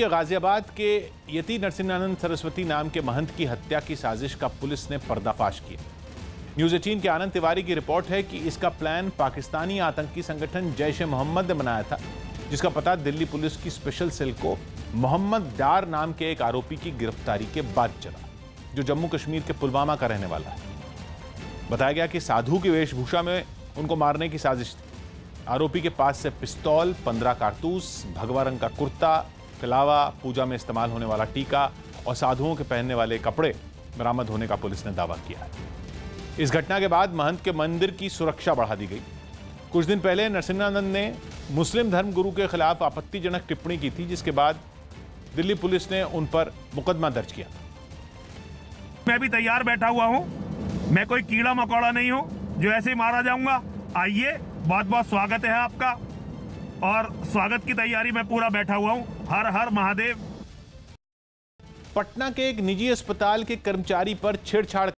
गाजियाबाद के यतींद्र नृसिंहानंद सरस्वती नाम के महंत की हत्या की साजिश का पुलिस ने पर्दाफाश किया। न्यूज़18 के आनंद तिवारी की रिपोर्ट है कि इसका प्लान पाकिस्तानी आतंकी संगठन जैश-ए- मोहम्मद ने बनाया था, जिसका पता दिल्ली पुलिस की स्पेशल सेल को मोहम्मद डार नाम के एक आरोपी की गिरफ्तारी के बाद चला, जो जम्मू कश्मीर के पुलवामा का रहने वाला है। बताया गया कि साधु की वेशभूषा में उनको मारने की साजिश थी। आरोपी के पास से पिस्तौल, 15 कारतूस, भगवा रंग का कुर्ता, कलावा, पूजा में इस्तेमाल होने वाला टीका और साधुओं के पहनने वाले कपड़े बरामद होने का पुलिस ने दावा किया है। इस घटना के बाद महंत के मंदिर की सुरक्षा बढ़ा दी गई। कुछ दिन पहले नरसिंहानंद ने मुस्लिम धर्मगुरु के खिलाफ आपत्तिजनक टिप्पणी की थी, जिसके बाद दिल्ली पुलिस ने उन पर मुकदमा दर्ज किया। मैं भी तैयार बैठा हुआ हूँ, मैं कोई कीड़ा मकोड़ा नहीं हूँ जो ऐसे ही मारा जाऊंगा। आइए, बहुत बहुत स्वागत है आपका, और स्वागत की तैयारी में पूरा बैठा हुआ हूं। हर हर महादेव। पटना के एक निजी अस्पताल के कर्मचारी पर छेड़छाड़